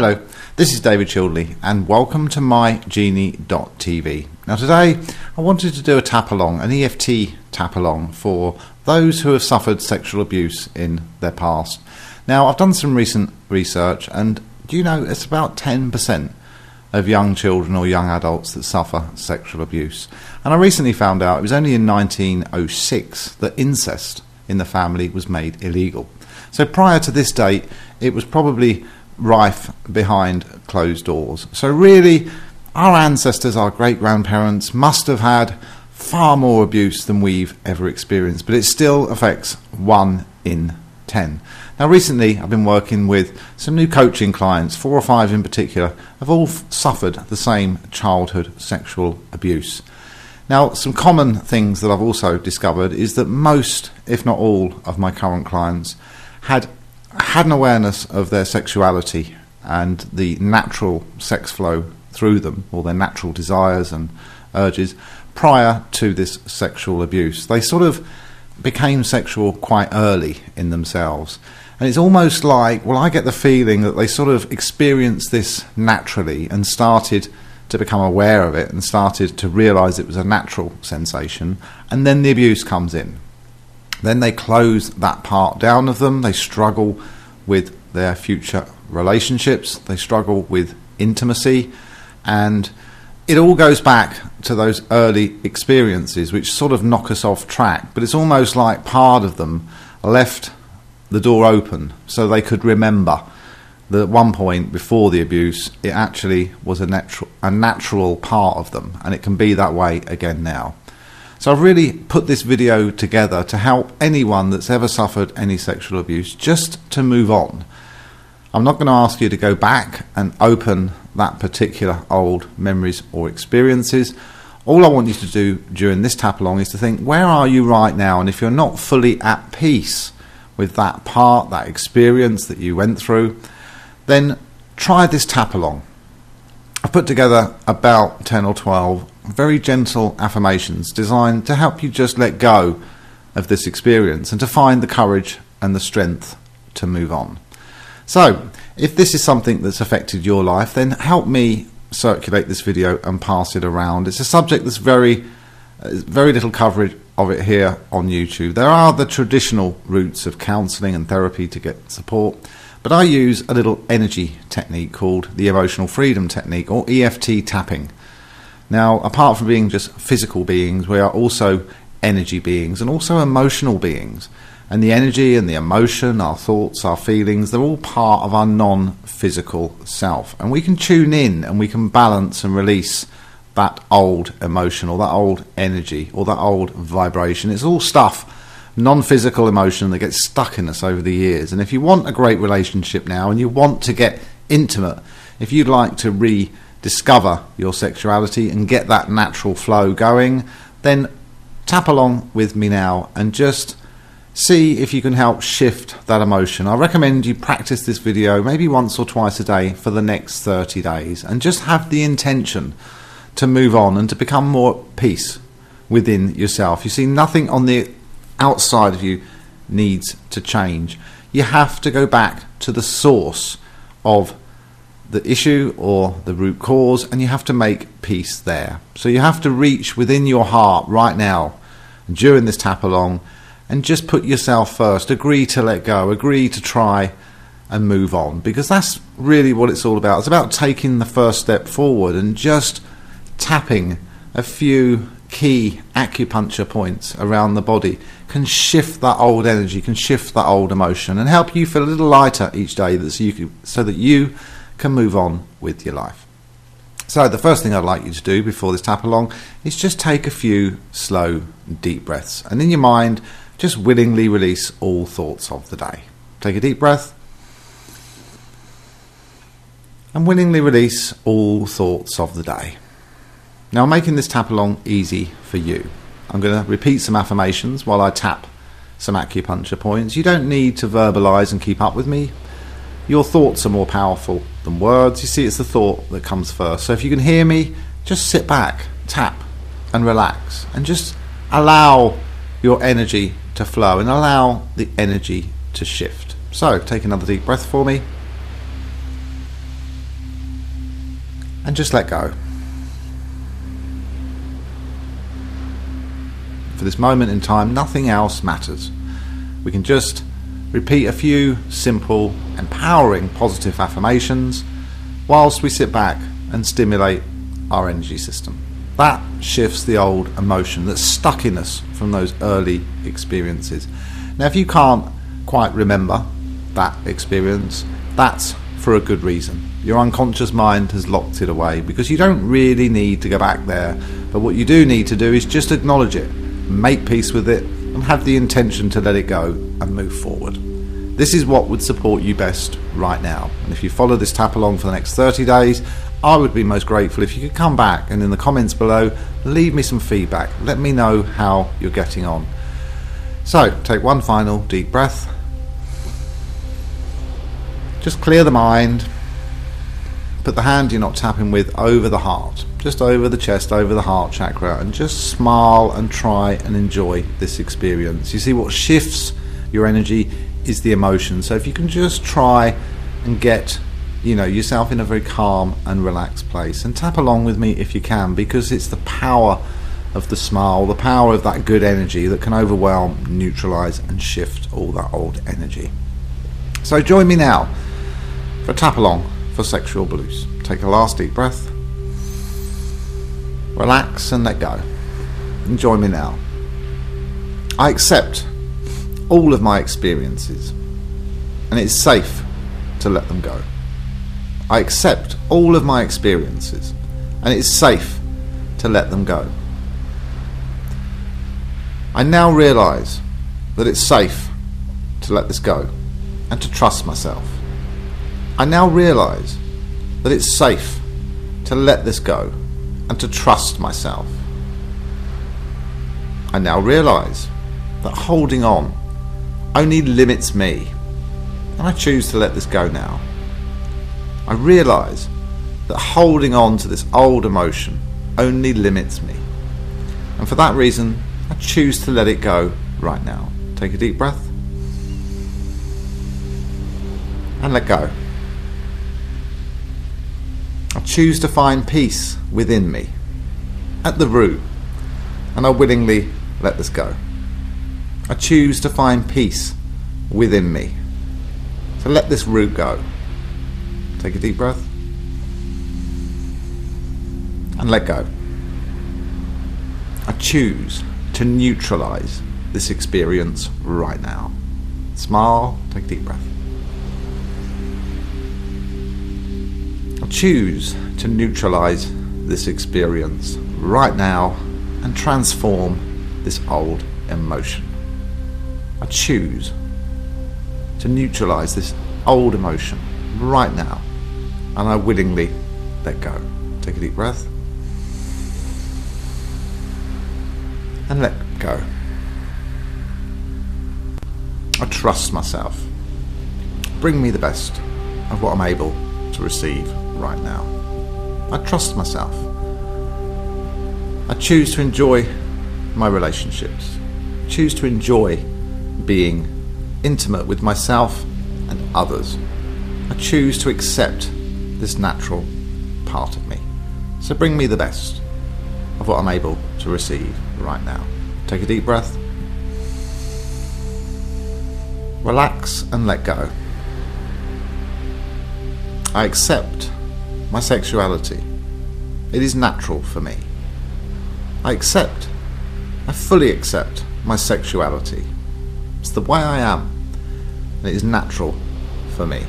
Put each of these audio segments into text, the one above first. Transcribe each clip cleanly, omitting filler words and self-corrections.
Hello, this is David Childerley and welcome to mygenie.tv. Now today I wanted to do a tap along, an EFT tap along for those who have suffered sexual abuse in their past. Now I've done some recent research and do you know it's about 10% of young children or young adults that suffer sexual abuse. And I recently found out it was only in 1906 that incest in the family was made illegal. So prior to this date it was probably rife behind closed doors. So really our ancestors, our great-grandparents must have had far more abuse than we've ever experienced, but it still affects 1 in 10. Now recently I've been working with some new coaching clients, 4 or 5 in particular, have all suffered the same childhood sexual abuse. Now some common things that I've also discovered is that most, if not all, of my current clients had an awareness of their sexuality and the natural sex flow through them, or their natural desires and urges, prior to this sexual abuse. They sort of became sexual quite early in themselves. And it's almost like, well, I get the feeling that they sort of experienced this naturally and started to become aware of it and started to realize it was a natural sensation, and then the abuse comes in. Then they close that part down of them, they struggle with their future relationships, they struggle with intimacy, and it all goes back to those early experiences which sort of knock us off track, but it's almost like part of them left the door open so they could remember that at one point before the abuse it actually was a natural part of them, and it can be that way again now. So I've really put this video together to help anyone that's ever suffered any sexual abuse just to move on. I'm not going to ask you to go back and open that particular old memories or experiences. All I want you to do during this tap along is to think, where are you right now? And if you're not fully at peace with that part, that experience that you went through, then try this tap along. I've put together about 10 or 12 very gentle affirmations designed to help you just let go of this experience and to find the courage and the strength to move on. So if this is something that's affected your life, then help me circulate this video and pass it around. It's a subject that's very little coverage of it here on YouTube. There are the traditional routes of counselling and therapy to get support, but I use a little energy technique called the Emotional Freedom Technique, or EFT tapping. Now, apart from being just physical beings, we are also energy beings and also emotional beings. And the energy and the emotion, our thoughts, our feelings, they're all part of our non-physical self. And we can tune in and we can balance and release that old emotional, that old energy, or that old vibration. It's all stuff, non-physical emotion that gets stuck in us over the years. And if you want a great relationship now and you want to get intimate, if you'd like to rediscover your sexuality and get that natural flow going, then tap along with me now and just see if you can help shift that emotion. I recommend you practice this video maybe once or twice a day for the next 30 days and just have the intention to move on and to become more at peace within yourself. You see, nothing on the outside of you needs to change. You have to go back to the source of the issue or the root cause, and you have to make peace there. So you have to reach within your heart right now during this tap along and just put yourself first, agree to let go, agree to try and move on, because that's really what it's all about. It's about taking the first step forward and just tapping a few key acupuncture points around the body can shift that old energy, can shift that old emotion, and help you feel a little lighter each day so that you can move on with your life. So the first thing I'd like you to do before this tap along is just take a few slow deep breaths, and in your mind just willingly release all thoughts of the day. Take a deep breath and willingly release all thoughts of the day. Now, I'm making this tap along easy for you. I'm going to repeat some affirmations while I tap some acupuncture points. You don't need to verbalize and keep up with me. Your thoughts are more powerful than words. You see, it's the thought that comes first. So if you can hear me, just sit back, tap and relax, and just allow your energy to flow and allow the energy to shift. So take another deep breath for me. and just let go. For this moment in time, nothing else matters. We can just repeat a few simple, empowering, positive affirmations whilst we sit back and stimulate our energy system. That shifts the old emotion that's stuck in us from those early experiences. Now, if you can't quite remember that experience, that's for a good reason. Your unconscious mind has locked it away because you don't really need to go back there. But what you do need to do is just acknowledge it, make peace with it, and have the intention to let it go and move forward. This is what would support you best right now. And if you follow this tap along for the next 30 days, I would be most grateful if you could come back and in the comments below, leave me some feedback. Let me know how you're getting on. So take one final deep breath. Just clear the mind. Put the hand you're not tapping with over the heart, just over the chest, over the heart chakra, and just smile and try and enjoy this experience. You see, what shifts your energy is the emotion. So if you can just try and get yourself in a very calm and relaxed place, and tap along with me if you can, because it's the power of the smile, the power of that good energy that can overwhelm, neutralize, and shift all that old energy. So join me now for a tap along for sexual blues. Take a last deep breath, relax and let go, and join me now. I accept all of my experiences, and it's safe to let them go. I accept all of my experiences, and it's safe to let them go. I now realize that it's safe to let this go and to trust myself. I now realize that it's safe to let this go and to trust myself. I now realize that holding on only limits me, and I choose to let this go now. I realize that holding on to this old emotion only limits me, and for that reason I choose to let it go right now. Take a deep breath and let go. I choose to find peace within me at the root, and I willingly let this go. I choose to find peace within me, so let this root go. Take a deep breath and let go. I choose to neutralize this experience right now. Smile, take a deep breath. I choose to neutralize this experience right now and transform this old emotion. I choose to neutralize this old emotion right now, and I willingly let go. Take a deep breath and let go. I trust myself. Bring me the best of what I'm able to receive right now. I trust myself. I choose to enjoy my relationships. I choose to enjoy being intimate with myself and others. I choose to accept this natural part of me. So bring me the best of what I'm able to receive right now. Take a deep breath. Relax and let go. I accept my sexuality. It is natural for me. I fully accept my sexuality. It's the way I am, and it is natural for me.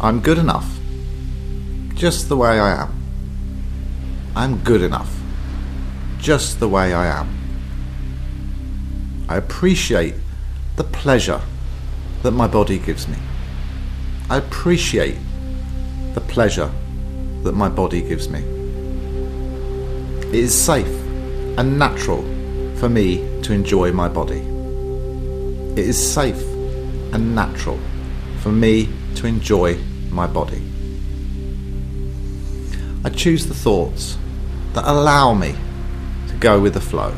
I'm good enough, just the way I am. I'm good enough, just the way I am. I appreciate the pleasure that my body gives me. I appreciate the pleasure that my body gives me. It is safe and natural for me to enjoy my body. It is safe and natural for me to enjoy my body. I choose the thoughts that allow me to go with the flow.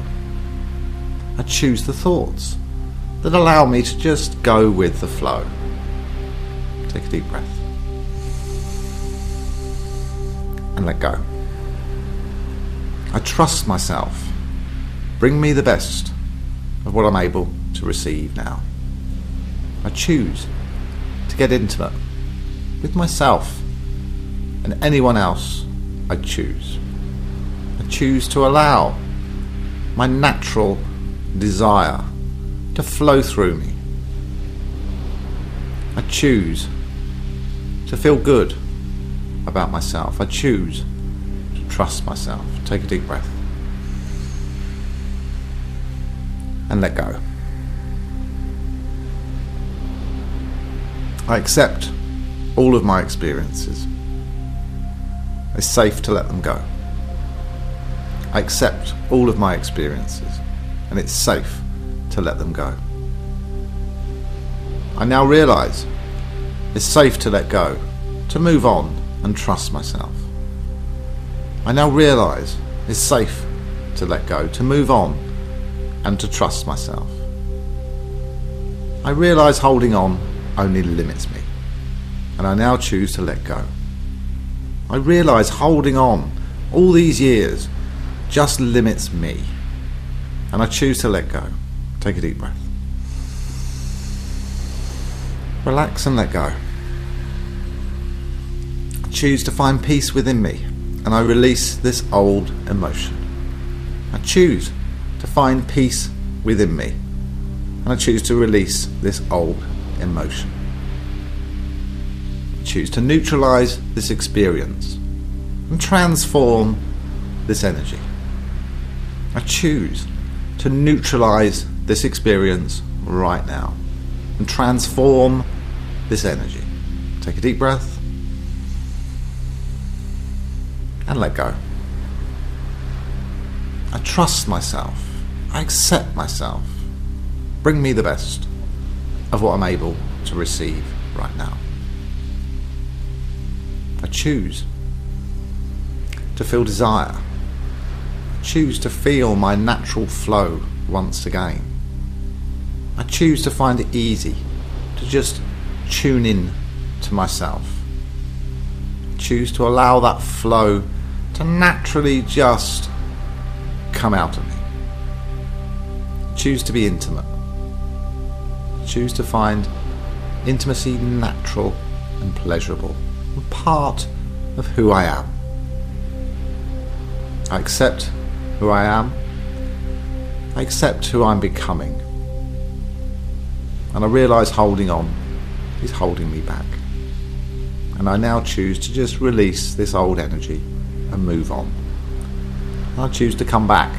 I choose the thoughts that allow me to just go with the flow. Take a deep breath and let go. I trust myself. Bring me the best of what I'm able to receive now. I choose to get intimate with myself and anyone else I choose. I choose to allow my natural desire to flow through me. I choose to feel good about myself. I choose to trust myself. Take a deep breath and let go. I accept all of my experiences. It's safe to let them go. I accept all of my experiences, and it's safe to let them go. I now realize it's safe to let go, to move on and trust myself. I now realize it's safe to let go, to move on and to trust myself. I realize holding on only limits me, and I now choose to let go. I realize holding on all these years just limits me, and I choose to let go. Take a deep breath. Relax and let go. I choose to find peace within me, and I release this old emotion. I choose to find peace within me, and I choose to release this old emotion. I choose to neutralize this experience and transform this energy. I choose to neutralize this experience right now and transform this energy. Take a deep breath and let go. I trust myself. I accept myself. Bring me the best of what I'm able to receive right now. I choose to feel desire. I choose to feel my natural flow once again. I choose to find it easy to just tune in to myself. I choose to allow that flow to naturally just come out of me. I choose to be intimate. I choose to find intimacy natural and pleasurable and part of who I am. I accept who I am. I accept who I'm becoming. And I realize holding on is holding me back. And I now choose to just release this old energy and move on. And I choose to come back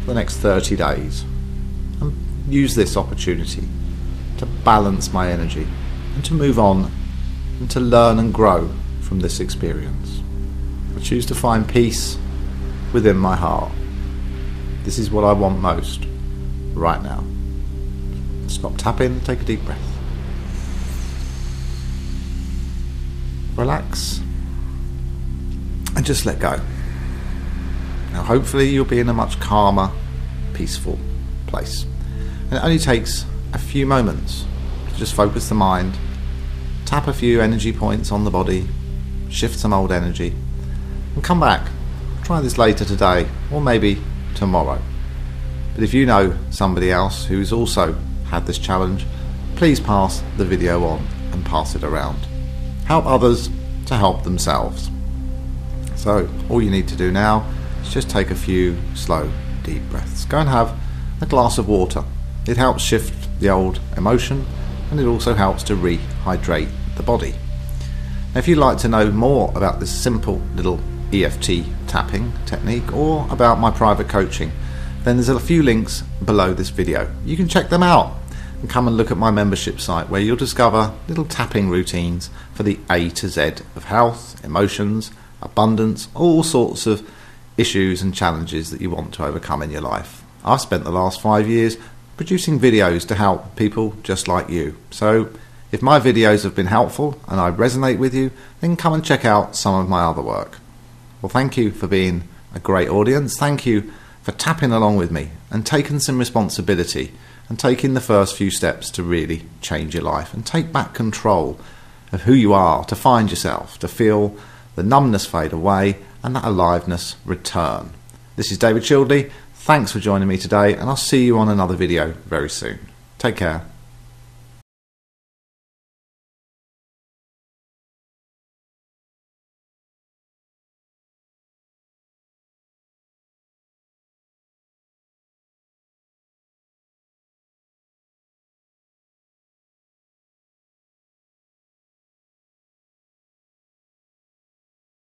for the next 30 days and use this opportunity to balance my energy and to move on and to learn and grow from this experience. I choose to find peace within my heart. This is what I want most right now. Stop tapping, take a deep breath. Relax and just let go. Now hopefully you'll be in a much calmer, peaceful place. And it only takes a few moments to just focus the mind, tap a few energy points on the body, shift some old energy, and come back. Try this later today or maybe tomorrow. But if you know somebody else who's also had this challenge, please pass the video on and pass it around. Help others to help themselves. So all you need to do now is just take a few slow, deep breaths. Go and have a glass of water. It helps shift the old emotion, and it also helps to rehydrate the body. Now, if you'd like to know more about this simple little EFT tapping technique or about my private coaching, then there's a few links below this video. You can check them out and come and look at my membership site, where you'll discover little tapping routines for the A to Z of health, emotions, abundance, all sorts of issues and challenges that you want to overcome in your life. I've spent the last 5 years producing videos to help people just like you. So if my videos have been helpful and I resonate with you, then come and check out some of my other work. Well, thank you for being a great audience. Thank you for tapping along with me and taking some responsibility and taking the first few steps to really change your life and take back control of who you are, to find yourself, to feel the numbness fade away, and that aliveness return. This is David Childerley. Thanks for joining me today, and I'll see you on another video very soon. Take care.